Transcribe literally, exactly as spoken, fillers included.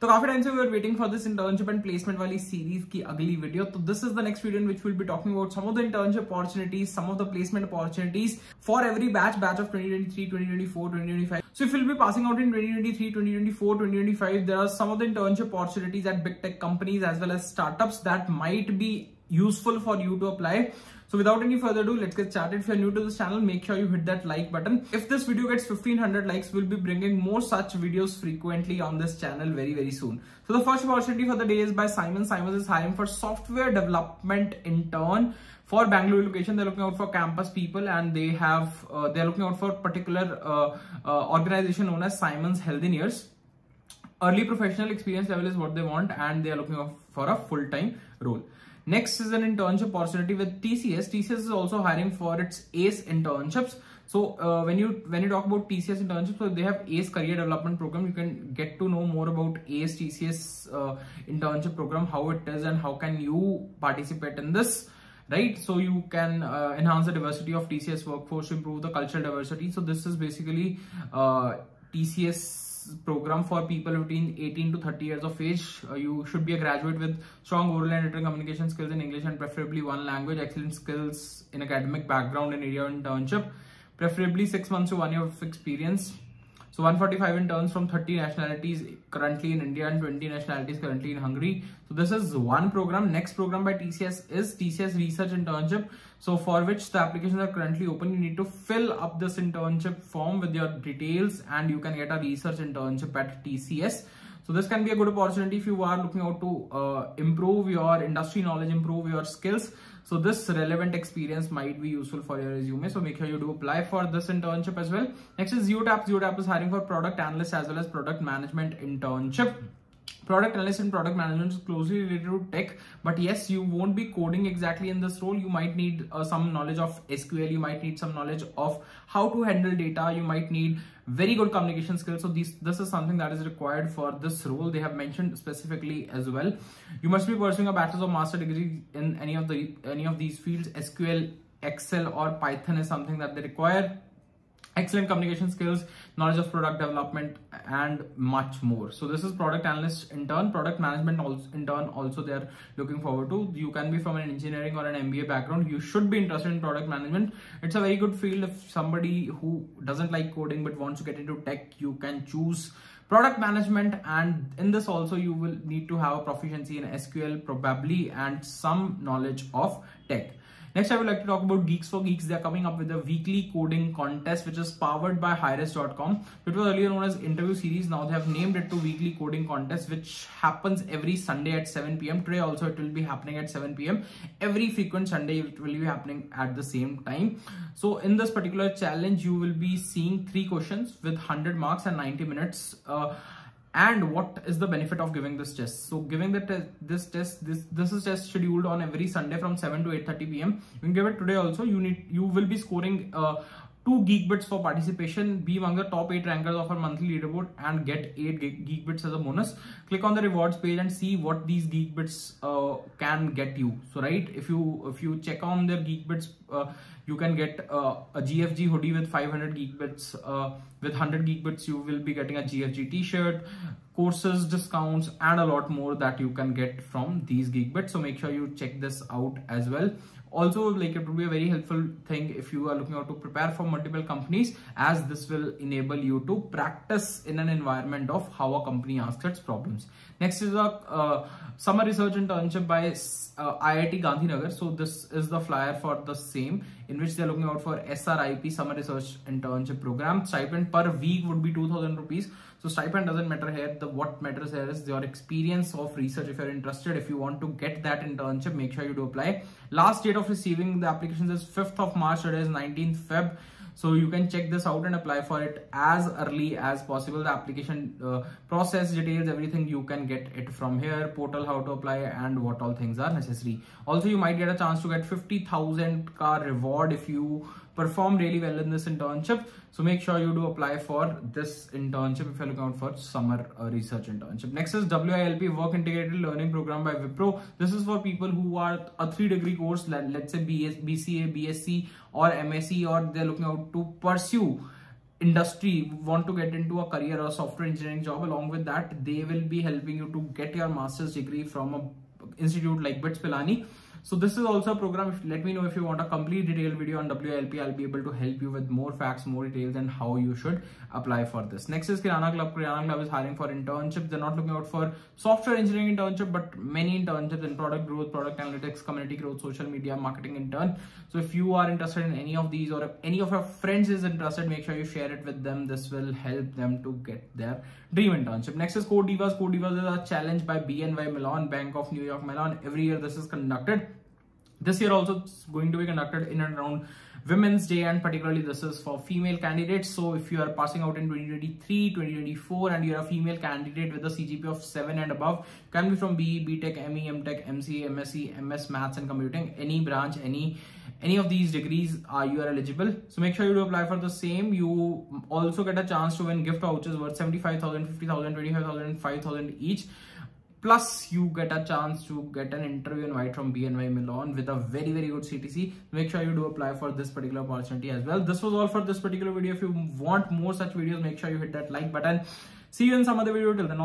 तो काफी टाइम से we are waiting for this internship and placement वाली सीरीज की अगली वीडियो. तो this is the next video in which will be talking about some of the internship opportunities, some of the placement opportunities for every batch batch of twenty twenty-three, twenty twenty-four, twenty twenty-five. So if you'll be passing out in twenty twenty-three, twenty twenty-four, twenty twenty-five, there are some of the internship opportunities at big tech companies as well as startups that might be useful for you to apply. So without any further ado, let's get started. If you're new to this channel, make sure you hit that like button. If this video gets fifteen hundred likes, we'll be bringing more such videos frequently on this channel very, very soon. So the first opportunity for the day is by Simon Siemens is hiring for software development intern for Bangalore location. They're looking out for campus people, and they have uh, they're looking out for particular uh, uh, organization known as Siemens Healthineers. Early professional experience level is what they want, and they are looking out for a full-time role. Next is an internship opportunity with T C S. T C S is also hiring for its ACE internships. So uh, when you when you talk about T C S internships, so they have ACE career development program. You can get to know more about ACE T C S uh, internship program, how it is and how can you participate in this, right? So you can uh, enhance the diversity of T C S workforce, improve the cultural diversity. So this is basically uh, T C S program for people between eighteen to thirty years of age. Uh, you should be a graduate with strong oral and written communication skills in English and preferably one language, excellent skills in academic background and area of internship, preferably six months to one year of experience. So one forty-five interns from thirty nationalities currently in India and twenty nationalities currently in Hungary. So this is one program. Next program by T C S is T C S Research Internship. So for which the applications are currently open. You need to fill up this internship form with your details and you can get a research internship at T C S. So this can be a good opportunity if you are looking out to uh, improve your industry knowledge, improve your skills. So this relevant experience might be useful for your resume. So make sure you do apply for this internship as well. Next is Zeotap. Zeotap is hiring for product analyst as well as product management internship. Product analyst and product management is closely related to tech, but yes, you won't be coding exactly in this role. You might need uh, some knowledge of S Q L. You might need some knowledge of how to handle data. You might need very good communication skills. So these, this is something that is required for this role. They have mentioned specifically as well. You must be pursuing a bachelor's or master's degree in any of the any of these fields. S Q L, Excel, or Python is something that they require. Excellent communication skills, knowledge of product development and much more. So this is product analyst intern, product management also, intern also they are looking forward to. You can be from an engineering or an M B A background. You should be interested in product management. It's a very good field. If somebody who doesn't like coding but wants to get into tech, you can choose product management, and in this also you will need to have a proficiency in S Q L probably and some knowledge of tech. Next, I would like to talk about Geeks for Geeks. They are coming up with a weekly coding contest, which is powered by hires dot com. It was earlier known as interview series. Now they have named it to weekly coding contest, which happens every Sunday at seven p m Today also it will be happening at seven p m Every frequent Sunday it will be happening at the same time. So in this particular challenge, you will be seeing three questions with one hundred marks and ninety minutes. Uh, And what is the benefit of giving this test? So giving the te this test, this this is test scheduled on every Sunday from seven to eight thirty p m You can give it today also. You need you will be scoring uh, two geek bits for participation. Be among the top eight rankers of our monthly leaderboard and get eight geek bits as a bonus. Click on the rewards page and see what these geek bits uh, can get you. So right, if you if you check on their geek bits, uh, you can get uh, a G F G hoodie with five hundred geek bits. Uh, With one hundred geek bits, you will be getting a G F G t-shirt, courses, discounts, and a lot more that you can get from these geek bits. So make sure you check this out as well. Also, like it would be a very helpful thing if you are looking out to prepare for multiple companies, as this will enable you to practice in an environment of how a company asks its problems. Next is a uh, summer research internship by uh, I I T Gandhinagar. So this is the flyer for the same, in which they're looking out for S R I P, summer research internship program. Stipend per week would be two thousand rupees. So stipend doesn't matter here. The what matters here is your experience of research. If you're interested, if you want to get that internship, make sure you do apply. Last date of receiving the applications is fifth of March. Today is nineteenth Feb. So you can check this out and apply for it as early as possible. The application uh, process details, everything you can get it from here, portal, how to apply and what all things are necessary. Also, you might get a chance to get fifty thousand car reward if you perform really well in this internship. So make sure you do apply for this internship if you're looking out for summer uh, research internship. Next is W I L P, Work Integrated Learning Program by Wipro. This is for people who are a three degree course, let's say B S, B C A, B S c or M S c, or they're looking out to pursue industry, want to get into a career or software engineering job, along with that they will be helping you to get your master's degree from a institute like B I T S Pilani. So this is also a program. If, let me know if you want a complete detailed video on W I L P. I'll be able to help you with more facts, more details, and how you should apply for this. Next is Kirana Club. Kirana Club is hiring for internships. They're not looking out for software engineering internship, but many internships in product growth, product analytics, community growth, social media, marketing intern. So if you are interested in any of these, or if any of your friends is interested, make sure you share it with them. This will help them to get their dream internship. Next is Code Divas. Code Divas is a challenge by B N Y Mellon, Bank of New York Mellon. Every year this is conducted. This year also it's going to be conducted in and around Women's Day, and particularly this is for female candidates. So if you are passing out in twenty twenty-three, twenty twenty-four and you're a female candidate with a C G P A of seven and above, can be from B E, B Tech, M E, M Tech, M C A, M S C, M S, Maths and Computing, any branch, any any of these degrees are you are eligible. So make sure you do apply for the same. You also get a chance to win gift vouchers worth seventy-five thousand, fifty thousand, twenty-five thousand, five thousand each. Plus, you get a chance to get an interview invite from B N Y Mellon with a very, very good C T C. Make sure you do apply for this particular opportunity as well. This was all for this particular video. If you want more such videos, make sure you hit that like button. See you in some other video. Till then, all